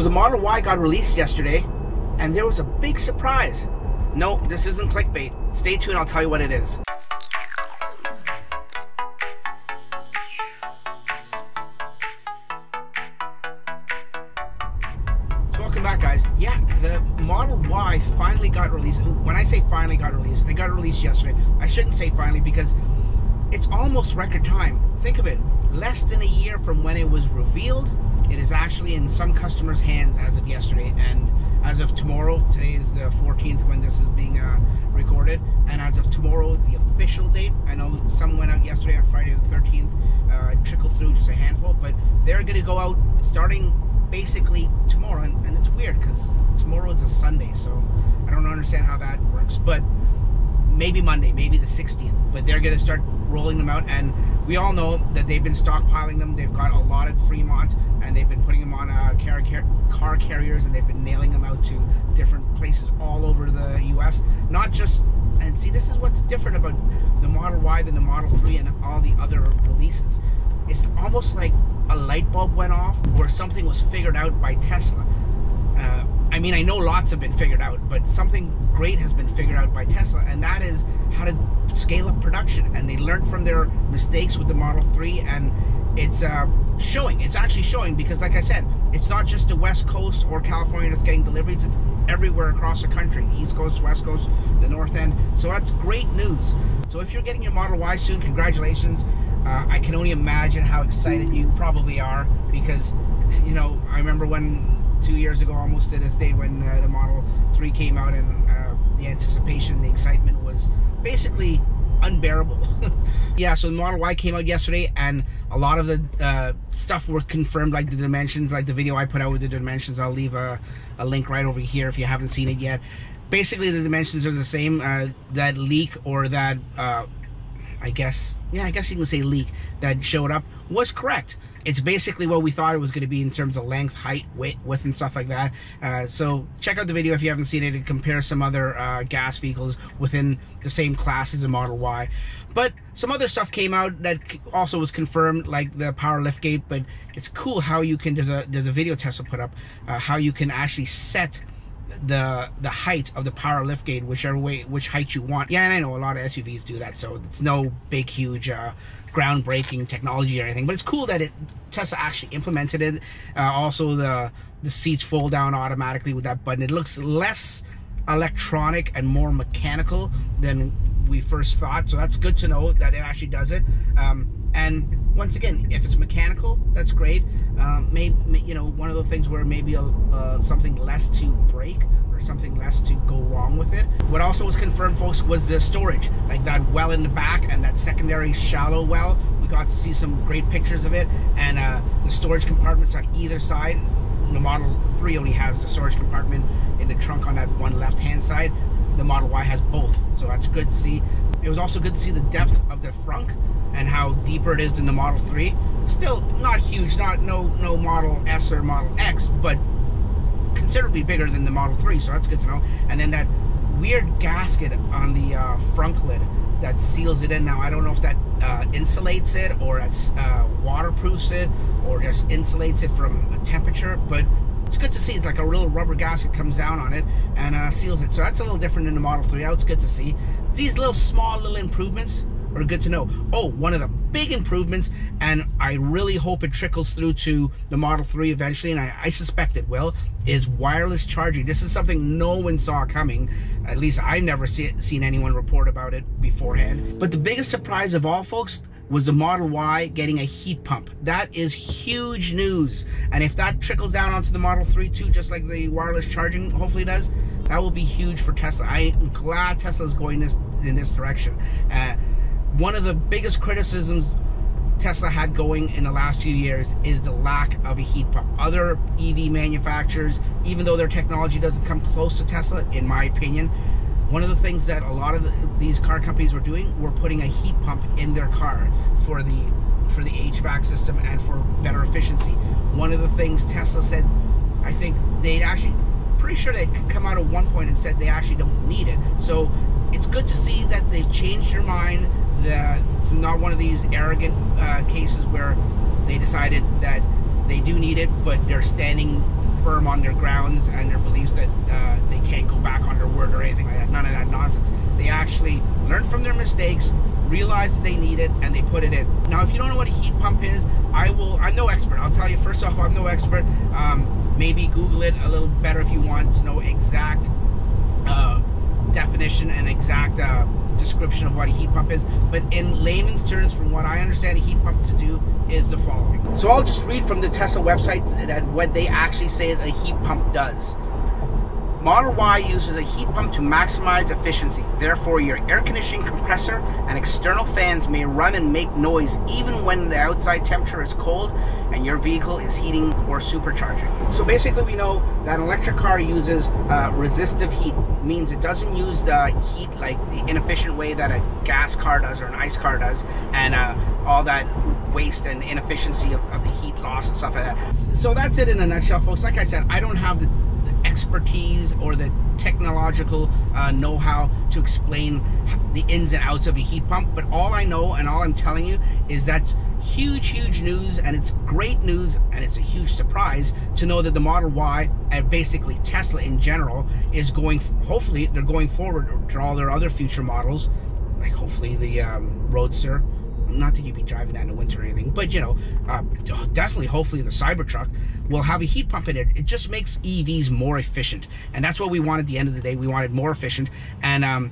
So the Model Y got released yesterday, and there was a big surprise. No, this isn't clickbait. Stay tuned, I'll tell you what it is. So welcome back, guys. Yeah, the Model Y finally got released. When I say finally got released, it got released yesterday. I shouldn't say finally because it's almost record time. Think of it, less than a year from when it was revealed. It is actually in some customers' hands as of yesterday, and as of tomorrow, today is the 14th when this is being recorded, and as of tomorrow, the official date, I know some went out yesterday on Friday the 13th, trickled through just a handful, but they're going to go out starting basically tomorrow, and it's weird because tomorrow is a Sunday, so I don't understand how that works, but maybe Monday, maybe the 16th, but they're going to start rolling them out, and we all know that they've been stockpiling them. They've got a lot at Fremont, and they've been putting them on car carriers, and they've been nailing them out to different places all over the U.S. Not just, and see, this is what's different about the Model Y than the Model 3 and all the other releases. It's almost like a light bulb went off or something was figured out by Tesla. I mean, I know lots have been figured out, but something great has been figured out by Tesla, and that is how to scale up production. And they learned from their mistakes with the Model 3, and it's showing. It's actually showing because, like I said, it's not just the West Coast or California that's getting deliveries. It's everywhere across the country, East Coast, West Coast, the North End. So that's great news. So if you're getting your Model Y soon, congratulations. I can only imagine how excited you probably are because, you know, I remember when 2 years ago almost to this day when the Model 3 came out, and the anticipation, the excitement was basically unbearable. Yeah, so the Model Y came out yesterday, and a lot of the stuff were confirmed, like the dimensions, like the video I put out with the dimensions. I'll leave a link right over here if you haven't seen it yet. Basically the dimensions are the same. That leak, or that I guess you can say leak, that showed up was correct. It's basically what we thought it was going to be in terms of length, height, weight, width, and stuff like that. So check out the video if you haven't seen it, and compare some other gas vehicles within the same class as a Model Y. But some other stuff came out that also was confirmed, like the power lift gate. But it's cool how you can, there's a video Tesla put up, how you can actually set the height of the power lift gate, which height you want. Yeah, and I know a lot of SUVs do that, so it's no big huge groundbreaking technology or anything, but it's cool that Tesla actually implemented it. Also the seats fold down automatically with that button. It looks less electronic and more mechanical than we first thought, so that's good to know that it actually does it. And once again, if it's mechanical, that's great. Maybe, you know, one of those things where maybe something less to break or something less to go wrong with it. What also was confirmed, folks, was the storage, like that well in the back and that secondary shallow well. We got to see some great pictures of it, and the storage compartments on either side. The Model 3 only has the storage compartment in the trunk on that one left-hand side. The Model Y has both, so that's good to see. It was also good to see the depth of the frunk and how deeper it is than the Model 3. Still not huge, not no Model S or Model X, but considerably bigger than the Model 3, so that's good to know. And then that weird gasket on the frunk lid that seals it in. Now I don't know if that insulates it, or it's waterproofs it, or just insulates it from temperature, but it's good to see. It's like a little rubber gasket comes down on it and seals it. So that's a little different than the Model 3. That's good to see. These little small little improvements are good to know. Oh, one of the big improvements, and I really hope it trickles through to the Model 3 eventually, and I suspect it will, is wireless charging. This is something no one saw coming. At least I've never seen anyone report about it beforehand. But the biggest surprise of all, folks, was the Model Y getting a heat pump. That is huge news. And if that trickles down onto the Model 3 too, just like the wireless charging hopefully does, that will be huge for Tesla. I'm glad Tesla's going in this direction. One of the biggest criticisms Tesla had going in the last few years is the lack of a heat pump. Other EV manufacturers, even though their technology doesn't come close to Tesla, in my opinion, one of the things that a lot of these car companies were doing were putting a heat pump in their car for the HVAC system and for better efficiency. One of the things Tesla said, I think they'd actually, pretty sure they'd come out at one point and said they actually don't need it. So it's good to see that they've changed their mind. Not one of these arrogant cases where they decided that they do need it, but they're standing firm on their grounds and their beliefs that they can't go back on their word or anything like that. None of that nonsense. They actually learned from their mistakes, realized that they need it, and they put it in. Now, if you don't know what a heat pump is, I'm no expert. I'll tell you first off, I'm no expert. Maybe Google it a little better if you want to know exact definition and exact description of what a heat pump is. But in layman's terms, from what I understand, a heat pump to do is the following. So I'll just read from the Tesla website that what they actually say that a heat pump does. Model Y uses a heat pump to maximize efficiency. Therefore, your air conditioning compressor and external fans may run and make noise even when the outside temperature is cold and your vehicle is heating or supercharging. So basically, we know that an electric car uses resistive heat. Means it doesn't use the heat like the inefficient way that a gas car does or an ICE car does, and all that waste and inefficiency of the heat loss and stuff like that. So that's it in a nutshell, folks. Like I said, I don't have the expertise or the technological know-how to explain the ins and outs of a heat pump, but all I know and all I'm telling you is that's huge news, and it's great news, and it's a huge surprise to know that the Model Y and basically Tesla in general is going, hopefully they're going forward to all their other future models, like hopefully the Roadster. Not that you'd be driving that in the winter or anything, but you know, definitely, hopefully the Cybertruck will have a heat pump in it. It just makes EVs more efficient, and that's what we want at the end of the day. We wanted more efficient, and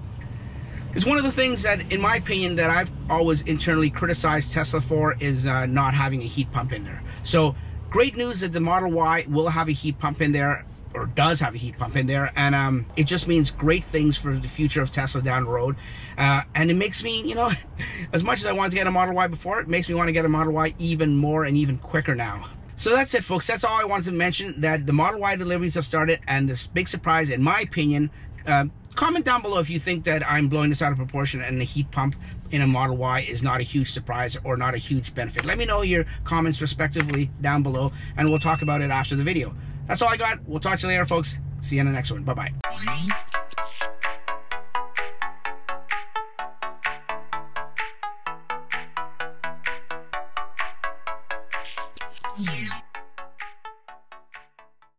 it's one of the things that, in my opinion, that I've always internally criticized Tesla for is not having a heat pump in there. So great news that the Model Y will have a heat pump in there, or does have a heat pump in there, and it just means great things for the future of Tesla down the road. And it makes me, you know, as much as I wanted to get a Model Y before, it makes me want to get a Model Y even more and even quicker now. So that's it, folks. That's all I wanted to mention, that the Model Y deliveries have started, and this big surprise, in my opinion. Comment down below if you think that I'm blowing this out of proportion and the heat pump in a Model Y is not a huge surprise or not a huge benefit. Let me know your comments respectively down below, and we'll talk about it after the video. That's all I got. We'll talk to you later, folks. See you in the next one. Bye-bye. Yeah.